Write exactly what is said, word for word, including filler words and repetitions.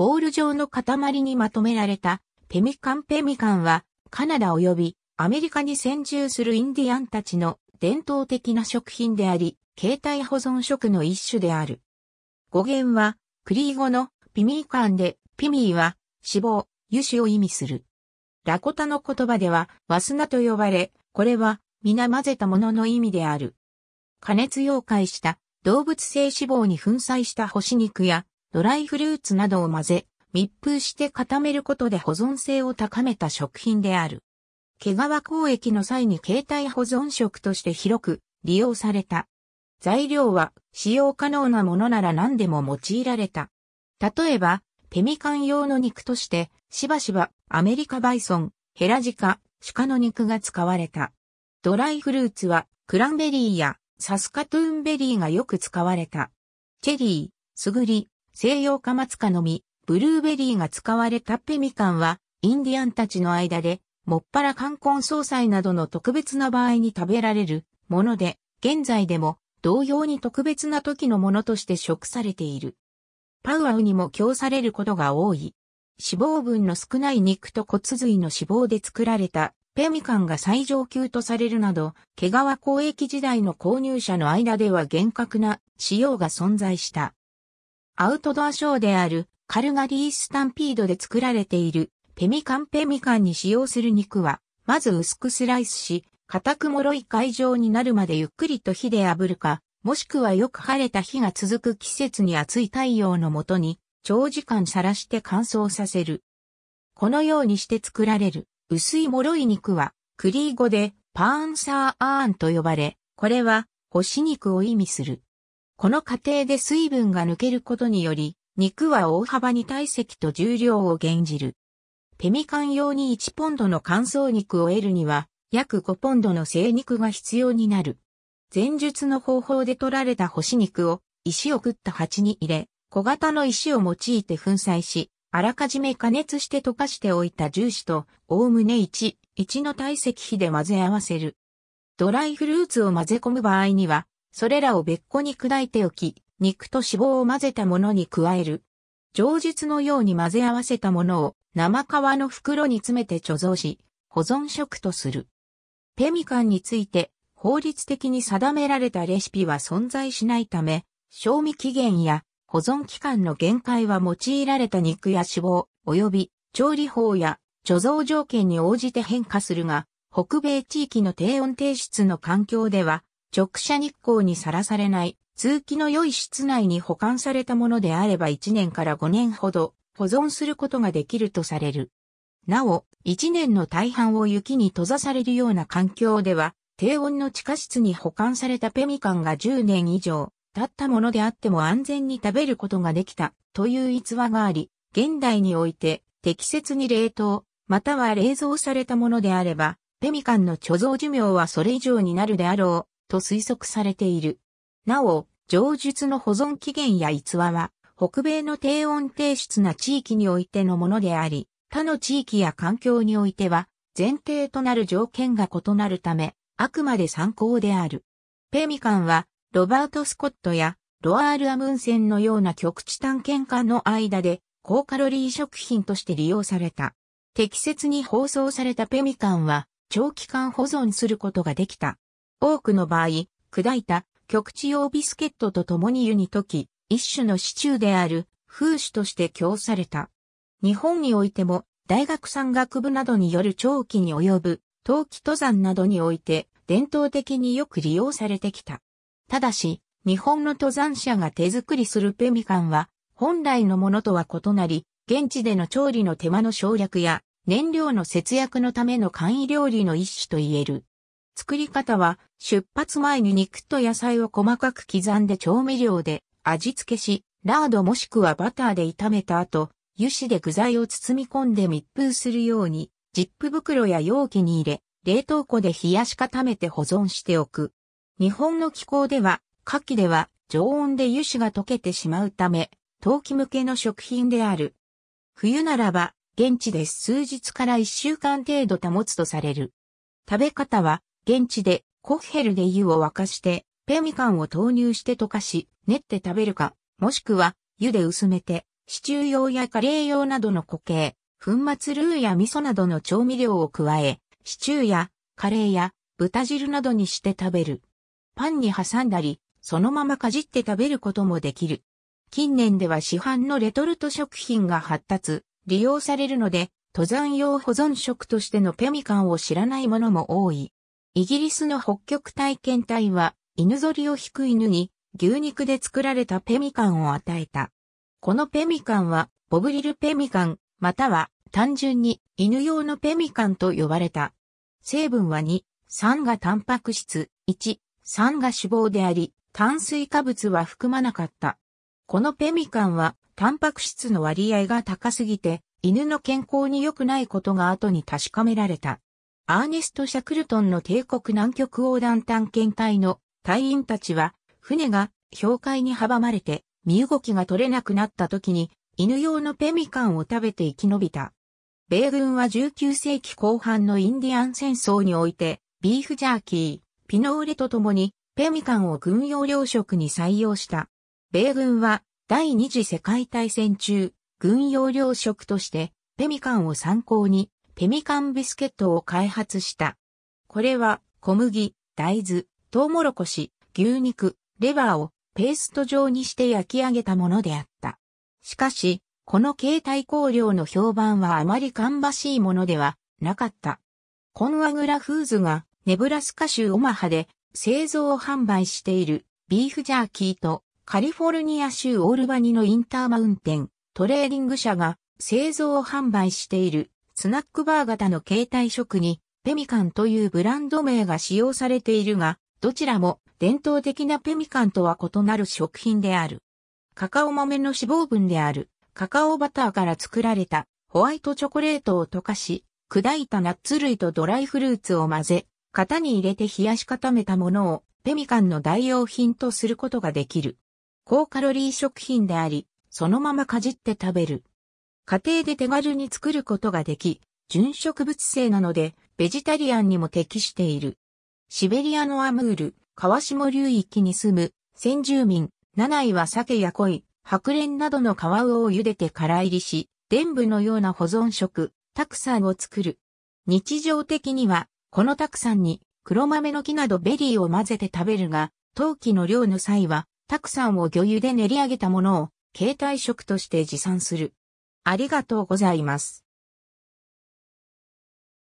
ボール状の塊にまとめられたペミカン。ペミカンはカナダ及びアメリカに先住するインディアンたちの伝統的な食品であり、携帯保存食の一種である。語源はクリー語のピミーカンで、ピミーは脂肪、油脂を意味する。ラコタの言葉ではワスナと呼ばれ、これは皆混ぜたものの意味である。加熱溶解した動物性脂肪に粉砕した干し肉やドライフルーツなどを混ぜ、密封して固めることで保存性を高めた食品である。毛皮交易の際に携帯保存食として広く利用された。材料は使用可能なものなら何でも用いられた。例えば、ペミカン用の肉として、しばしばアメリカバイソン、ヘラジカ、鹿の肉が使われた。ドライフルーツはクランベリーやサスカトゥーンベリーがよく使われた。チェリー、スグリ、西洋カマツカの実、ブルーベリーが使われた。ペミカンはインディアンたちの間で、もっぱら冠婚葬祭などの特別な場合に食べられるもので、現在でも同様に特別な時のものとして食されている。パウアウにも供されることが多い。脂肪分の少ない肉と骨髄の脂肪で作られたペミカンが最上級とされるなど、毛皮交易時代の購入者の間では厳格な使用が存在した。アウトドアショーであるカルガリースタンピードで作られているペミカン。ペミカンに使用する肉は、まず薄くスライスし、硬く脆い塊状になるまでゆっくりと火で炙るか、もしくはよく晴れた日が続く季節に暑い太陽の下に、長時間さらして乾燥させる。このようにして作られる、薄い脆い肉は、クリー語でパーンサーアーンと呼ばれ、これは、干し肉を意味する。この過程で水分が抜けることにより、肉は大幅に体積と重量を減じる。ペミカン用にいちポンドの乾燥肉を得るには、約ごポンドの精肉が必要になる。前述の方法で取られた干し肉を、石を食った鉢に入れ、小型の石を用いて粉砕し、あらかじめ加熱して溶かしておいた重視と、おおむねいち対いちの体積比で混ぜ合わせる。ドライフルーツを混ぜ込む場合には、それらを別個に砕いておき、肉と脂肪を混ぜたものに加える。上述のように混ぜ合わせたものを、生皮の袋に詰めて貯蔵し、保存食とする。ペミカンについて法律的に定められたレシピは存在しないため、賞味期限や保存期間の限界は用いられた肉や脂肪、及び調理法や貯蔵条件に応じて変化するが、北米地域の低温低湿の環境では、直射日光にさらされない、通気の良い室内に保管されたものであればいちねんからごねんほど、保存することができるとされる。なお、一年の大半を雪に閉ざされるような環境では、低温の地下室に保管されたペミカンがじゅうねんいじょう経ったものであっても安全に食べることができたという逸話があり、現代において適切に冷凍、または冷蔵されたものであれば、ペミカンの貯蔵寿命はそれ以上になるであろうと推測されている。なお、上述の保存期限や逸話は、北米の低温低湿な地域においてのものであり、他の地域や環境においては前提となる条件が異なるため、あくまで参考である。ペミカンはロバート・スコットやロアール・アムンセンのような極地探検家の間で高カロリー食品として利用された。適切に包装されたペミカンは長期間保存することができた。多くの場合、砕いた極地用ビスケットと共に湯に溶き、一種のシチューである風酒として供された。日本においても大学山岳部などによる長期に及ぶ冬季登山などにおいて伝統的によく利用されてきた。ただし、日本の登山者が手作りするペミカンは本来のものとは異なり、現地での調理の手間の省略や燃料の節約のための簡易料理の一種と言える。作り方は出発前に肉と野菜を細かく刻んで調味料で味付けし、ラードもしくはバターで炒めた後、油脂で具材を包み込んで密封するように、ジップ袋や容器に入れ、冷凍庫で冷やし固めて保存しておく。日本の気候では、夏季では常温で油脂が溶けてしまうため、冬季向けの食品である。冬ならば、現地で数日からいっしゅうかん程度保つとされる。食べ方は、現地でコッヘルで湯を沸かして、ペミカンを投入して溶かし、練って食べるか、もしくは湯で薄めて、シチュー用やカレー用などの固形、粉末ルーや味噌などの調味料を加え、シチューやカレーや豚汁などにして食べる。パンに挟んだり、そのままかじって食べることもできる。近年では市販のレトルト食品が発達、利用されるので、登山用保存食としてのペミカンを知らないものも多い。イギリスの北極体験隊は、犬ぞりを引く犬に牛肉で作られたペミカンを与えた。このペミカンは、ボブリルペミカン、または単純に犬用のペミカンと呼ばれた。成分はに、さんがタンパク質、いち、さんが脂肪であり、炭水化物は含まなかった。このペミカンは、タンパク質の割合が高すぎて、犬の健康に良くないことが後に確かめられた。アーネスト・シャクルトンの帝国南極横断探検隊の隊員たちは、船が氷海に阻まれて、身動きが取れなくなった時に、犬用のペミカンを食べて生き延びた。米軍はじゅうきゅうせいきこう半のインディアン戦争において、ビーフジャーキー、ピノーレと共に、ペミカンを軍用糧食に採用した。米軍は第二次世界大戦中、軍用糧食としてペミカンを参考にペミカンビスケットを開発した。これは小麦、大豆、トウモロコシ、牛肉、レバーをペースト状にして焼き上げたものであった。しかし、この形態香料の評判はあまり芳しいものではなかった。コンアグラフーズがネブラスカ州オマハで製造を販売しているビーフジャーキーとカリフォルニア州オールバニのインターマウンテントレーディング社が製造を販売しているスナックバー型の携帯食にペミカンというブランド名が使用されているが、どちらも伝統的なペミカンとは異なる食品である。カカオ豆の脂肪分であるカカオバターから作られたホワイトチョコレートを溶かし、砕いたナッツ類とドライフルーツを混ぜ、型に入れて冷やし固めたものをペミカンの代用品とすることができる。高カロリー食品であり、そのままかじって食べる。家庭で手軽に作ることができ、純植物性なのでベジタリアンにも適している。シベリアのアムール、川下流域に住む先住民、ナナイは鮭や鯉、白蓮などの皮魚を茹でてから入りし、伝部のような保存食、タクサンを作る。日常的には、このタクサンに黒豆の木などベリーを混ぜて食べるが、冬季の漁の際はタクサンを魚油で練り上げたものを携帯食として持参する。ありがとうございます。